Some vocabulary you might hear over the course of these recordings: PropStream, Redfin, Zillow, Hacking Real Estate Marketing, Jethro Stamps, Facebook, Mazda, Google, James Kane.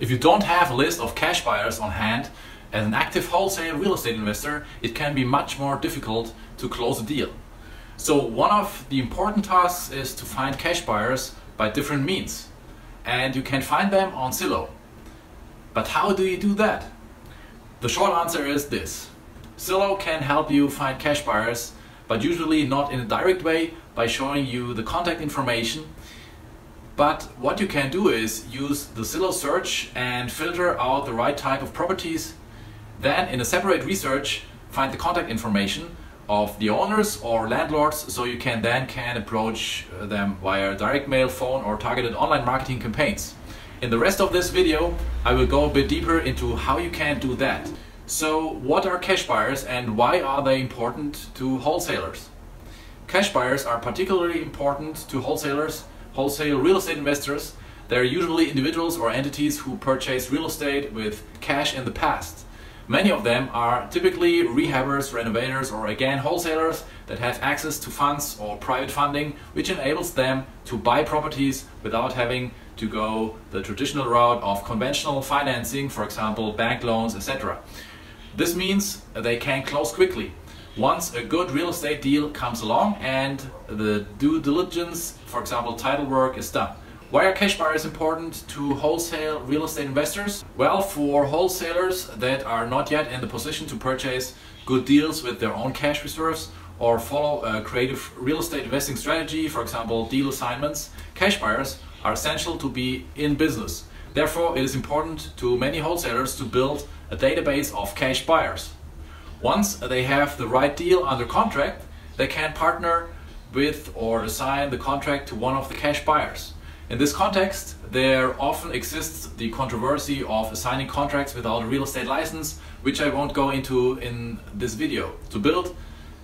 If you don't have a list of cash buyers on hand, as an active wholesale real estate investor, it can be much more difficult to close a deal. So one of the important tasks is to find cash buyers by different means. And you can find them on Zillow. But how do you do that? The short answer is this. Zillow can help you find cash buyers, but usually not in a direct way by showing you the contact information. But what you can do is use the Zillow search and filter out the right type of properties. Then in a separate research, find the contact information of the owners or landlords, so you can then approach them via direct mail, phone, or targeted online marketing campaigns. In the rest of this video, I will go a bit deeper into how you can do that. So what are cash buyers and why are they important to wholesalers? Cash buyers are particularly important to wholesale real estate investors. They are usually individuals or entities who purchased real estate with cash in the past. Many of them are typically rehabbers, renovators, or again wholesalers that have access to funds or private funding, which enables them to buy properties without having to go the traditional route of conventional financing, for example bank loans, etc. This means they can close quickly. Once a good real estate deal comes along and the due diligence, for example title work, is done. Why are cash buyers important to wholesale real estate investors? Well, for wholesalers that are not yet in the position to purchase good deals with their own cash reserves or follow a creative real estate investing strategy, for example deal assignments, cash buyers are essential to be in business. Therefore, it is important to many wholesalers to build a database of cash buyers. Once they have the right deal under contract, they can partner with or assign the contract to one of the cash buyers. In this context, there often exists the controversy of assigning contracts without a real estate license, which I won't go into in this video. To build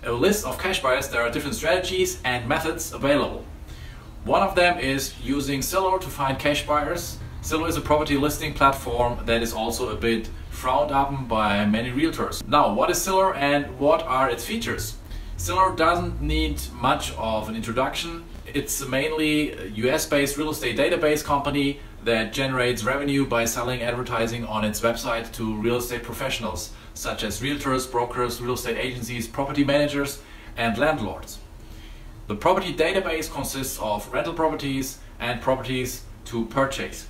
a list of cash buyers, there are different strategies and methods available. One of them is using Zillow to find cash buyers. Zillow is a property listing platform that is also a bit frowned upon by many realtors. Now, what is Zillow and what are its features? Zillow doesn't need much of an introduction. It's mainly a US-based real estate database company that generates revenue by selling advertising on its website to real estate professionals, such as realtors, brokers, real estate agencies, property managers, and landlords. The property database consists of rental properties and properties to purchase.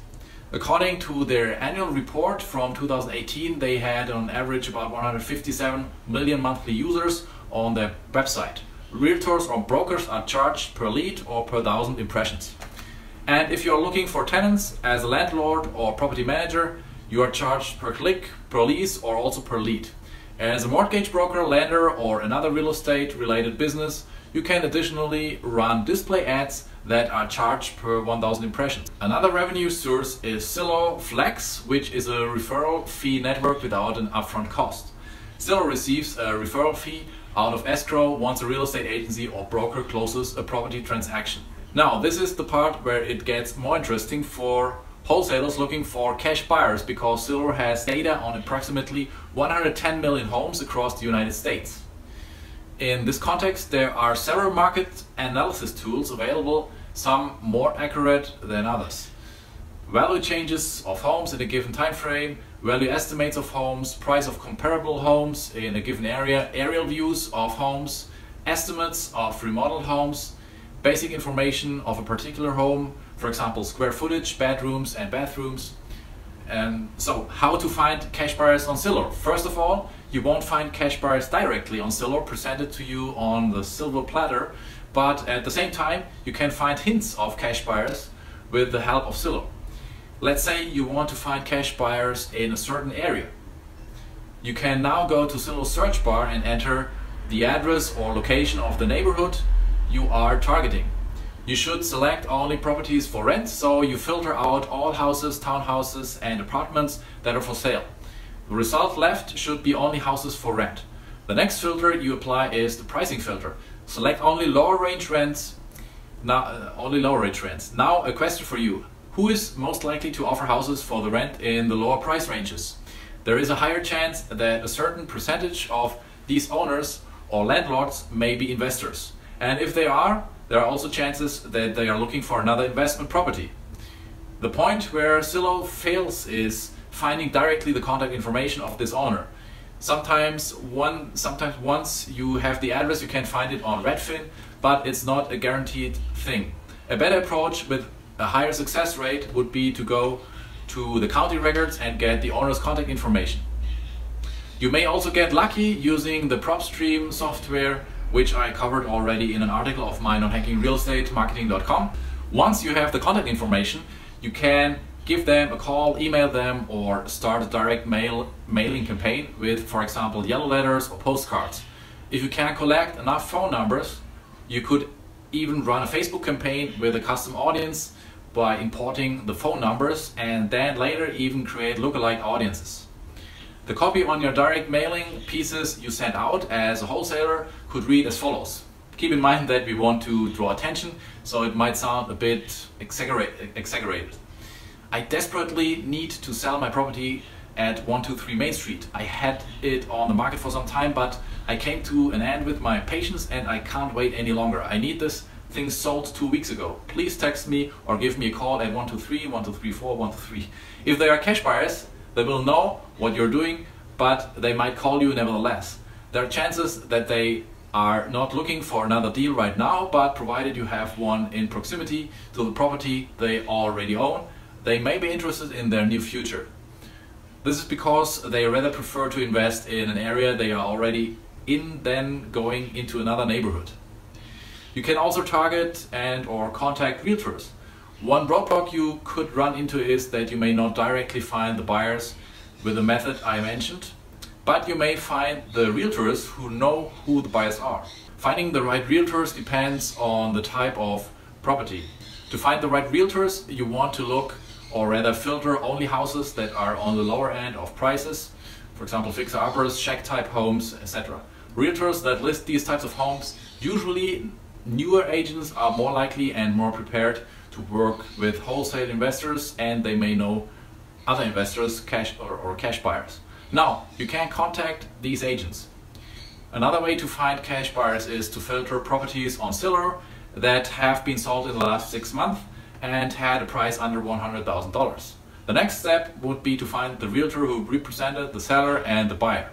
According to their annual report from 2018, they had on average about 157 million monthly users on their website. Realtors or brokers are charged per lead or per 1,000 impressions. And if you're looking for tenants as a landlord or property manager, you are charged per click, per lease, or also per lead. As a mortgage broker, lender, or another real estate related business, you can additionally run display ads that are charged per 1,000 impressions. Another revenue source is Zillow Flex, which is a referral fee network without an upfront cost. Zillow receives a referral fee out of escrow once a real estate agency or broker closes a property transaction. Now, this is the part where it gets more interesting for wholesalers looking for cash buyers, because Zillow has data on approximately 110 million homes across the United States. In this context, there are several market analysis tools available, some more accurate than others. Value changes of homes in a given time frame, value estimates of homes, price of comparable homes in a given area, aerial views of homes, estimates of remodeled homes, basic information of a particular home, for example square footage, bedrooms and bathrooms. And so, how to find cash buyers on Zillow? First of all, you won't find cash buyers directly on Zillow presented to you on the silver platter, but at the same time you can find hints of cash buyers with the help of Zillow. Let's say you want to find cash buyers in a certain area. You can now go to Zillow search bar and enter the address or location of the neighborhood you are targeting. You should select only properties for rent, so you filter out all houses, townhouses and apartments that are for sale. The result left should be only houses for rent. The next filter you apply is the pricing filter. Select only lower range rents. Now a question for you. Who is most likely to offer houses for the rent in the lower price ranges? There is a higher chance that a certain percentage of these owners or landlords may be investors. And if they are, there are also chances that they are looking for another investment property. The point where Zillow fails is finding directly the contact information of this owner. Sometimes once you have the address, you can find it on Redfin, but it's not a guaranteed thing. A better approach with a higher success rate would be to go to the county records and get the owner's contact information. You may also get lucky using the PropStream software, which I covered already in an article of mine on hackingrealestatemarketing.com. Once you have the contact information, you can give them a call, email them, or start a direct mailing campaign with, for example, yellow letters or postcards. If you can collect enough phone numbers, you could even run a Facebook campaign with a custom audience by importing the phone numbers and then later even create lookalike audiences. The copy on your direct mailing pieces you send out as a wholesaler could read as follows. Keep in mind that we want to draw attention, so it might sound a bit exaggerated. I desperately need to sell my property at 123 Main Street. I had it on the market for some time, but I came to an end with my patience and I can't wait any longer. I need this thing sold 2 weeks ago. Please text me or give me a call at 123, 1234, 123. If they are cash buyers, they will know what you're doing, but they might call you nevertheless. There are chances that they are not looking for another deal right now, but provided you have one in proximity to the property they already own, they may be interested in their near future. This is because they rather prefer to invest in an area they are already in than going into another neighborhood. You can also target and/or contact realtors. One roadblock you could run into is that you may not directly find the buyers with the method I mentioned, but you may find the realtors who know who the buyers are. Finding the right realtors depends on the type of property. To find the right realtors, you want to look or rather filter only houses that are on the lower end of prices, for example fixer-uppers, shack-type homes, etc. Realtors that list these types of homes, usually newer agents, are more likely and more prepared to work with wholesale investors, and they may know other investors, cash buyers. Now, you can contact these agents. Another way to find cash buyers is to filter properties on Zillow that have been sold in the last 6 months and had a price under $100,000. The next step would be to find the realtor who represented the seller and the buyer.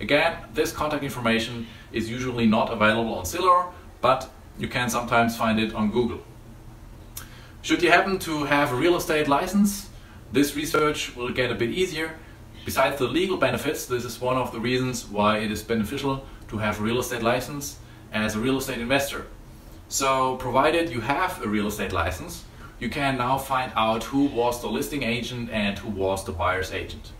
Again, this contact information is usually not available on Zillow, but you can sometimes find it on Google. Should you happen to have a real estate license, this research will get a bit easier. Besides the legal benefits, this is one of the reasons why it is beneficial to have a real estate license as a real estate investor. So, provided you have a real estate license, you can now find out who was the listing agent and who was the buyer's agent.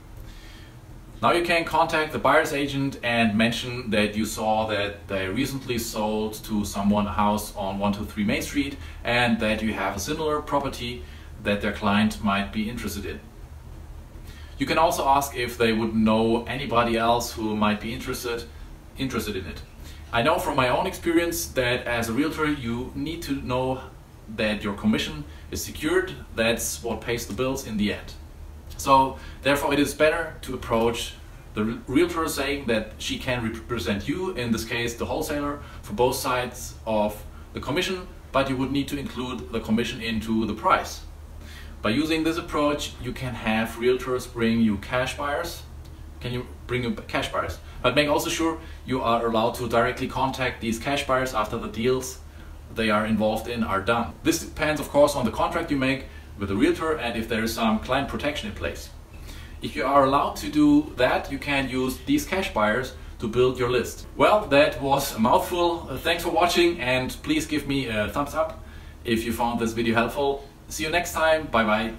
Now you can contact the buyer's agent and mention that you saw that they recently sold to someone a house on 123 Main Street and that you have a similar property that their client might be interested in. You can also ask if they would know anybody else who might be interested in it. I know from my own experience that as a realtor you need to know that your commission is secured. That's what pays the bills in the end. So therefore it is better to approach the realtor saying that she can represent you, in this case the wholesaler, for both sides of the commission, but you would need to include the commission into the price. By using this approach you can have realtors bring you cash buyers. But make also sure you are allowed to directly contact these cash buyers after the deals they are involved in are done. This depends, of course, on the contract you make with the realtor and if there is some client protection in place. If you are allowed to do that, you can use these cash buyers to build your list. Well, that was a mouthful. Thanks for watching and please give me a thumbs up if you found this video helpful. See you next time. Bye bye.